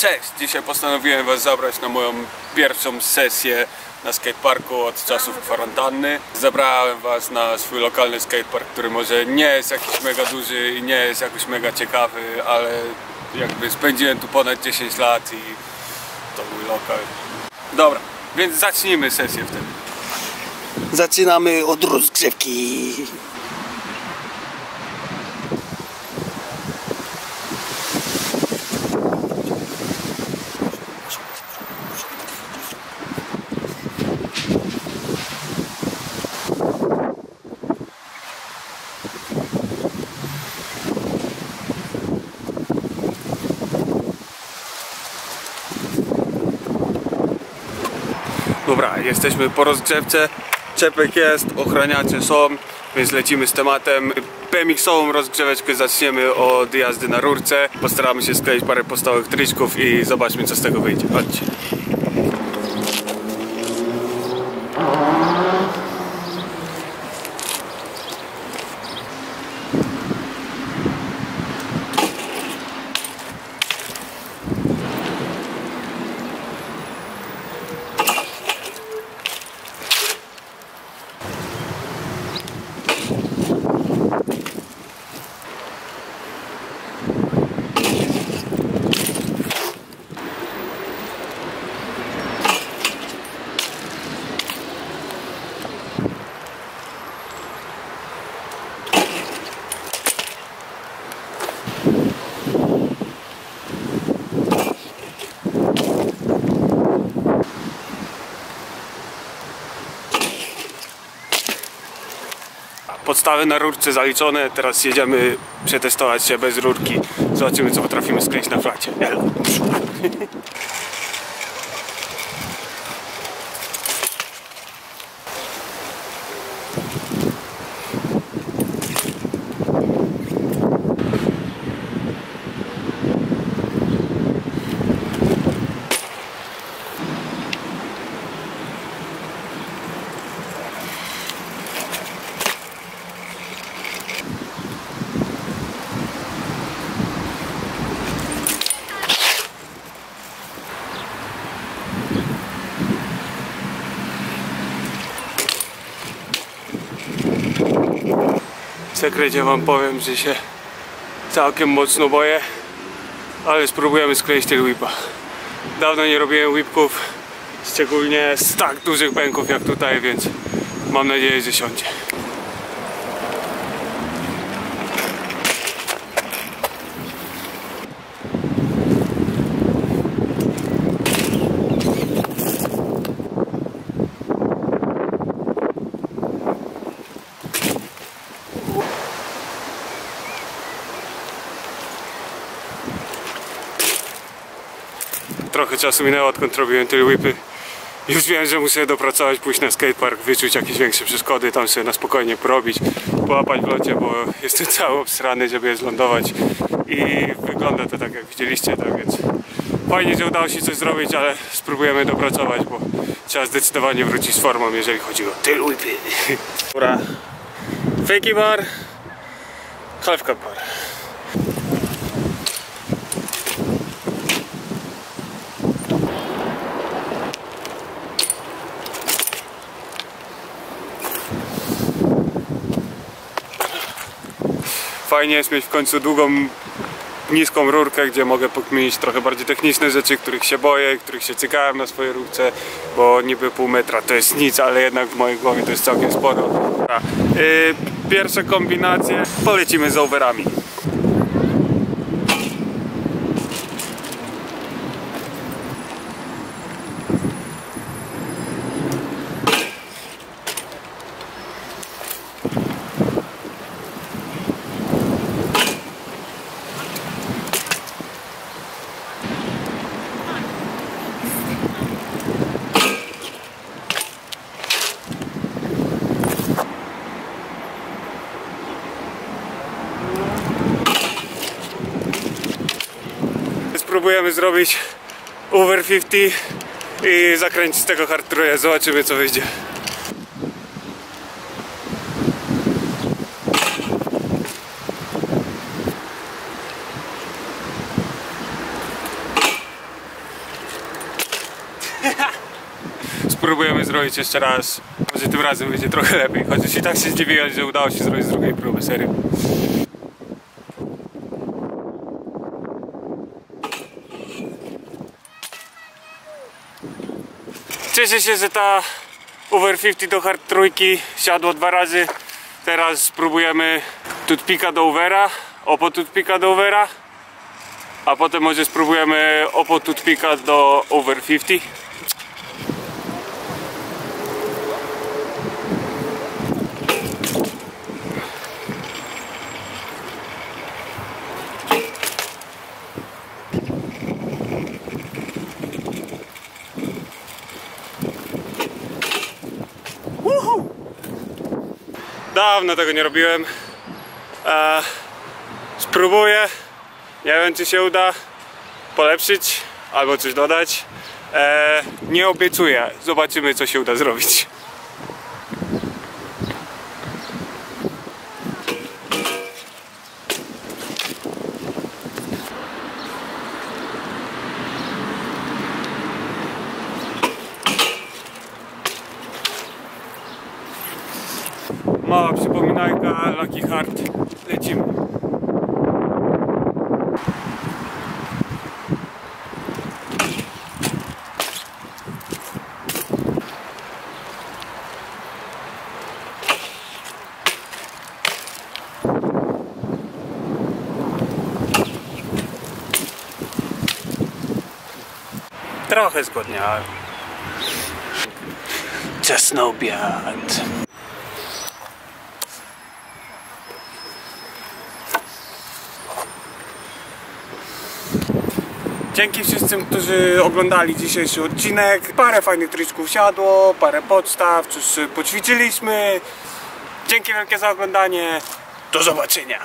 Cześć! Dzisiaj postanowiłem Was zabrać na moją pierwszą sesję na skateparku od czasów kwarantanny. Zabrałem Was na swój lokalny skatepark, który może nie jest jakiś mega duży i nie jest jakoś mega ciekawy, ale jakby spędziłem tu ponad 10 lat i to był lokal. Dobra, więc zacznijmy sesję wtedy. Zaczynamy od rozgrzewki. Dobra, jesteśmy po rozgrzewce, czepek jest, ochraniacze są, więc lecimy z tematem. PMX-ową rozgrzeweczkę zaczniemy od jazdy na rurce. Postaramy się skleić parę podstawowych triczków i zobaczmy, co z tego wyjdzie. Chodźcie. Podstawy na rurce zaliczone, teraz jedziemy przetestować się bez rurki. Zobaczymy, co potrafimy skleić na flacie. Elo. W sekrecie wam powiem, że się całkiem mocno boję, ale spróbujemy skleić tylwipa. Dawno nie robiłem whipków, szczególnie z tak dużych bęków jak tutaj, więc mam nadzieję, że siądzie. Trochę czasu minęło, odkąd robiłem tylwipy. Już wiem, że muszę dopracować, pójść na skatepark, wyczuć jakieś większe przeszkody, tam sobie na spokojnie porobić, połapać w locie, bo jestem cały obsrany, żeby je zlądować i wygląda to tak, jak widzieliście, tak więc fajnie, że udało się coś zrobić, ale spróbujemy dopracować, bo trzeba zdecydowanie wrócić z formą, jeżeli chodzi o tylwipy. Dobra, fake bar, half cup bar. Fajnie jest mieć w końcu długą, niską rurkę, gdzie mogę pokminić trochę bardziej techniczne rzeczy, których się boję, których się cykałem na swojej rurce, bo niby pół metra to jest nic, ale jednak w mojej głowie to jest całkiem sporo. Pierwsze kombinacje, polecimy z overami. Spróbujemy zrobić over 50 i zakręcić z tego hardtoura. Zobaczymy, co wyjdzie. spróbujemy zrobić jeszcze raz. Może tym razem będzie trochę lepiej. Chociaż i tak się zdziwiłem, że udało się zrobić z drugiej próby, serio. Cieszę się, że ta over 50 do hard trójki siadło 2 razy. Teraz spróbujemy tutpika do overa, opotutpika do overa, a potem może spróbujemy opotutpika do over 50. Dawno tego nie robiłem. Spróbuję. Nie wiem, czy się uda polepszyć albo coś dodać. Nie obiecuję. Zobaczymy, co się uda zrobić. Mała przypominajka, Lucky Heart, lecimy. Trochę zgodniałem. Ciasno biad. Dzięki wszystkim, którzy oglądali dzisiejszy odcinek. Parę fajnych triczków siadło, parę podstaw, coś poćwiczyliśmy. Dzięki wielkie za oglądanie. Do zobaczenia.